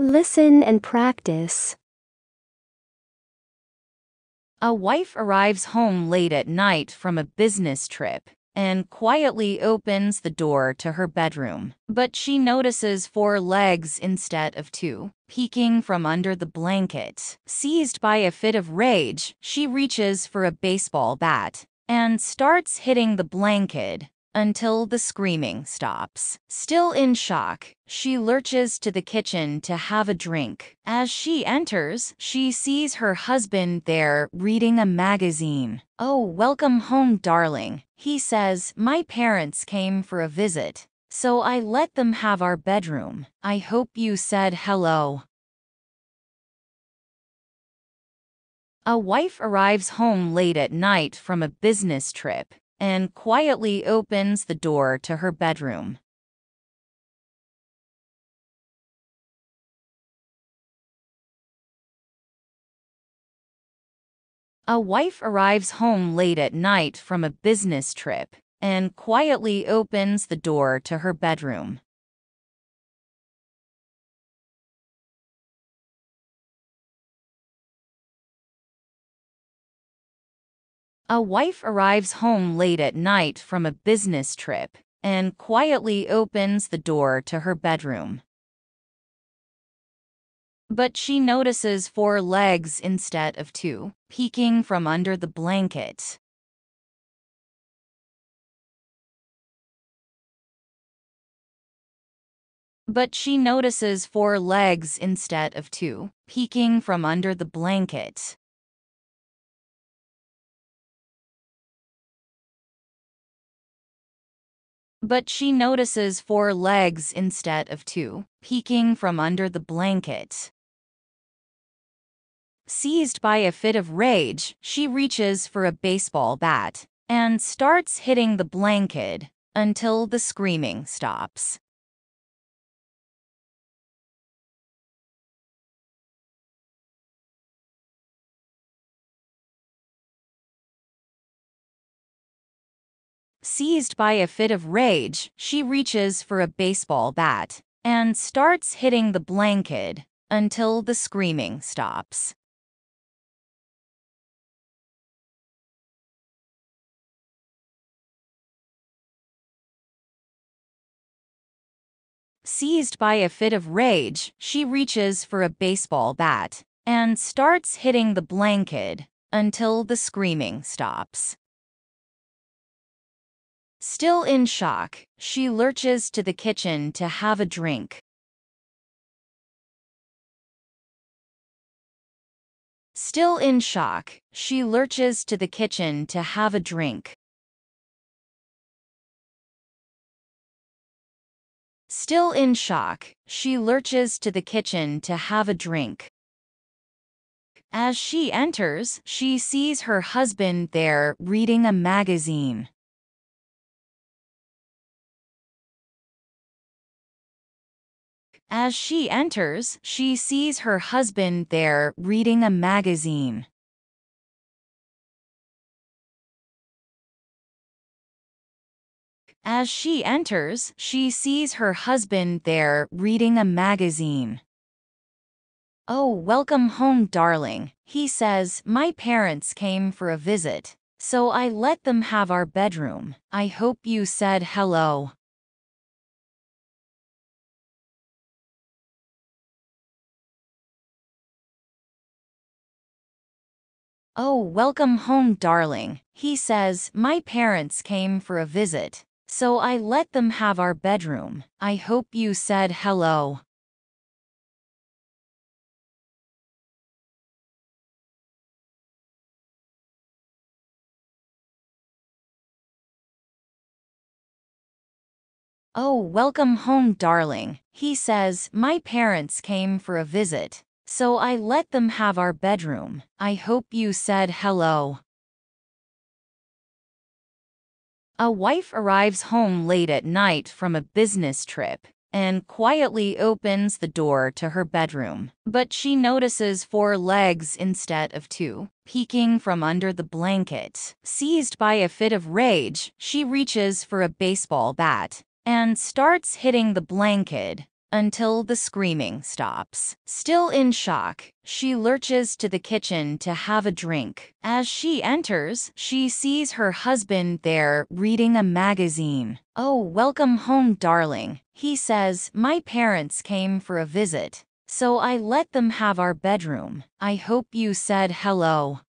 Listen and practice. A wife arrives home late at night from a business trip and quietly opens the door to her bedroom, but she notices 4 legs instead of 2, peeking from under the blanket. Seized by a fit of rage, she reaches for a baseball bat and starts hitting the blanket until the screaming stops. Still in shock, she lurches to the kitchen to have a drink. As she enters, she sees her husband there reading a magazine. "Oh, welcome home, darling," he says. "My parents came for a visit, so I let them have our bedroom. I hope you said hello." A wife arrives home late at night from a business trip and quietly opens the door to her bedroom. A wife arrives home late at night from a business trip and quietly opens the door to her bedroom. A wife arrives home late at night from a business trip and quietly opens the door to her bedroom. But she notices 4 legs instead of 2, peeking from under the blanket. But she notices 4 legs instead of 2, peeking from under the blanket. But she notices 4 legs instead of 2, peeking from under the blanket. Seized by a fit of rage, she reaches for a baseball bat and starts hitting the blanket until the screaming stops. Seized by a fit of rage, she reaches for a baseball bat and starts hitting the blanket until the screaming stops. Seized by a fit of rage, she reaches for a baseball bat and starts hitting the blanket until the screaming stops. Still in shock, she lurches to the kitchen to have a drink. Still in shock, she lurches to the kitchen to have a drink. Still in shock, she lurches to the kitchen to have a drink. As she enters, she sees her husband there reading a magazine. As she enters, she sees her husband there reading a magazine. As she enters, she sees her husband there reading a magazine. "Oh, welcome home, darling," he says. "My parents came for a visit, so I let them have our bedroom. I hope you said hello." "Oh, welcome home, darling," he says. "My parents came for a visit, so I let them have our bedroom. I hope you said hello." "Oh, welcome home, darling," he says. "My parents came for a visit, so I let them have our bedroom. I hope you said hello." A wife arrives home late at night from a business trip and quietly opens the door to her bedroom. But she notices 4 legs instead of 2, peeking from under the blanket. Seized by a fit of rage, she reaches for a baseball bat and starts hitting the blanket until the screaming stops. Still in shock, she lurches to the kitchen to have a drink. As she enters, she sees her husband there reading a magazine. "Oh, welcome home, darling," he says. "My parents came for a visit, so I let them have our bedroom. I hope you said hello."